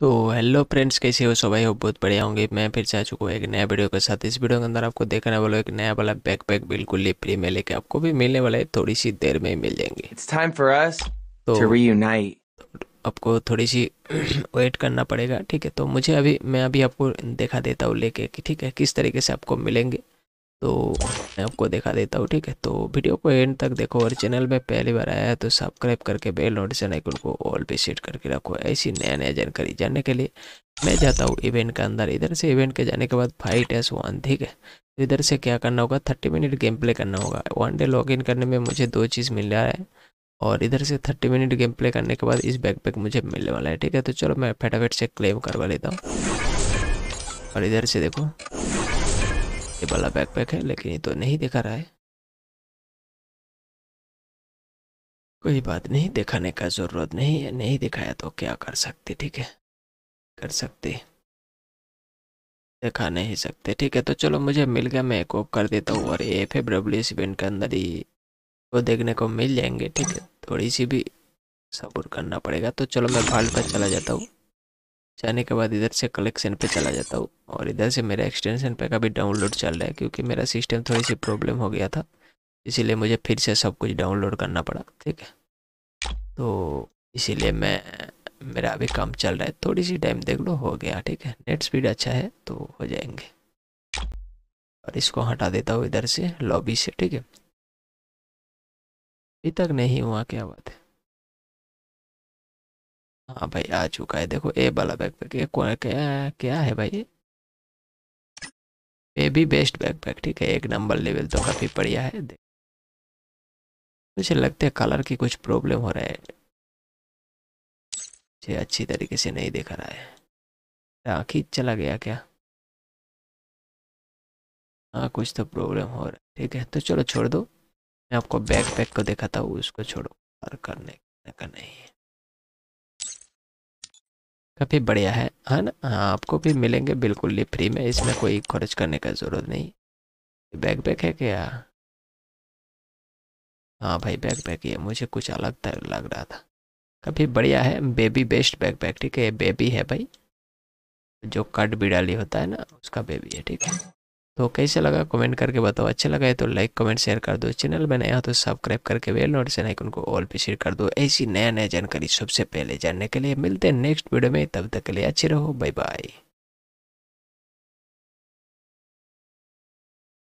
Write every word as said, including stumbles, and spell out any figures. तो hello friends, कैसे हो सो भाई? हो बहुत बढ़िया होंगे। मैं फिर से आ चुका हूँ एक नया वीडियो के साथ। इस वीडियो के अंदर आपको देखने वाला एक नया वाला बैकपैक बिल्कुल ही फ्री में लेके आपको भी मिलने वाला है, थोड़ी सी देर में ही मिल जाएंगे। It's time for us तो to reunite. आपको थोड़ी सी वेट करना पड़ेगा, ठीक है? तो मुझे अभी मैं अभी आपको दिखा देता हूँ लेके कि ठीक है किस तरीके से आपको मिलेंगे, तो मैं आपको दिखा देता हूँ, ठीक है? तो वीडियो को एंड तक देखो और चैनल में पहली बार आया है तो सब्सक्राइब करके बेल नोटिफिकेशन आइकन को ऑल पे सेट करके रखो ऐसी नया नया जानकारी जानने के लिए। मैं जाता हूँ इवेंट के अंदर। इधर से इवेंट के जाने के बाद फाइट एस वन, ठीक है? तो इधर से क्या करना होगा, थर्टी मिनट गेम प्ले करना होगा। वन डे लॉग इन करने में मुझे दो चीज़ मिल रहा है और इधर से थर्टी मिनट गेम प्ले करने के बाद इस बैकपैक मुझे मिलने वाला है, ठीक है? तो चलो मैं फटाफट से क्लेम करवा लेता हूँ। और इधर से देखो ये वाला बैकपैक है, लेकिन ये तो नहीं दिखा रहा है, कोई बात नहीं, दिखाने का ज़रूरत नहीं है। नहीं दिखाया तो क्या कर सकते, ठीक है? कर सकते, दिखा नहीं सकते, ठीक है? तो चलो मुझे मिल गया, मैं एक ऑफ कर देता हूँ और एफ एफ डब्ल्यू इस इवेंट के अंदर ही वो देखने को मिल जाएंगे, ठीक है? थोड़ी सी भी सब्र करना पड़ेगा। तो चलो मैं फाइल पर चला जाता हूँ। जाने के बाद इधर से कलेक्शन पे चला जाता हूँ और इधर से मेरा एक्सटेंशन पैक अभी डाउनलोड चल रहा है क्योंकि मेरा सिस्टम थोड़ी सी प्रॉब्लम हो गया था, इसीलिए मुझे फिर से सब कुछ डाउनलोड करना पड़ा, ठीक है? तो इसीलिए मैं मेरा अभी काम चल रहा है, थोड़ी सी टाइम देख लो, हो गया, ठीक है? नेट स्पीड अच्छा है तो हो जाएंगे। और इसको हटा देता हूँ इधर से लॉबी से, ठीक है? अभी तक नहीं हुआ, क्या बात है? हाँ भाई आ चुका है, देखो ए वाला बैकपैक। ये क्या क्या है भाई? ये भी बेस्ट बैकपैक, ठीक है? एक नंबर लेवल तो काफ़ी बढ़िया है। मुझे लगता है कलर की कुछ प्रॉब्लम हो रहा है, मुझे अच्छी तरीके से नहीं दिख रहा है। आँख ही चला गया क्या? हाँ, कुछ तो प्रॉब्लम हो रहा है, ठीक है? तो चलो छोड़ दो, मैं आपको बैकपैक को दिखाता हूँ, उसको छोड़ो, और करने का नहीं है। काफ़ी बढ़िया है, है ना? हाँ, आपको भी मिलेंगे बिल्कुल ही फ्री में, इसमें कोई खर्च करने का ज़रूरत नहीं। बैकपैक है क्या? हाँ भाई बैकपैक ही है, मुझे कुछ अलग तरह लग रहा था। काफ़ी बढ़िया है, बेबी बेस्ट बैकपैक, ठीक है? ये बेबी है भाई, जो कट बिड़ाली होता है ना, उसका बेबी है, ठीक है? तो कैसे लगा कमेंट करके बताओ। अच्छा लगा है तो लाइक कमेंट शेयर कर दो। चैनल में नया हो तो सब्सक्राइब करके बेल नोटिफिकेशन आइकन को ऑल पे शेयर कर दो ऐसी नया नया जानकारी सबसे पहले जानने के लिए। मिलते हैं नेक्स्ट वीडियो में, तब तक के लिए अच्छे रहो, बाय बाय।